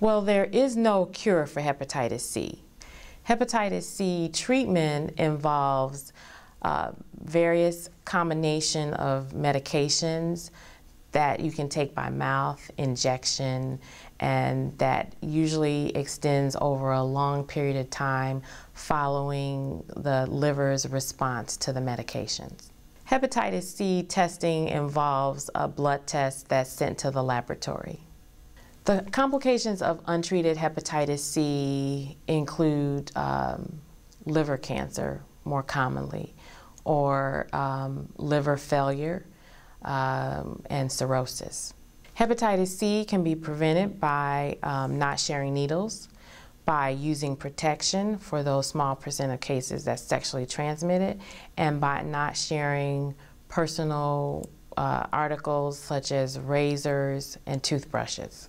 Well, there is no cure for hepatitis C. Hepatitis C treatment involves various combination of medications that you can take by mouth, injection, and that usually extends over a long period of time following the liver's response to the medications. Hepatitis C testing involves a blood test that's sent to the laboratory. The complications of untreated hepatitis C include liver cancer, more commonly, or liver failure and cirrhosis. Hepatitis C can be prevented by not sharing needles, by using protection for those small percent of cases that's sexually transmitted, and by not sharing personal articles such as razors and toothbrushes.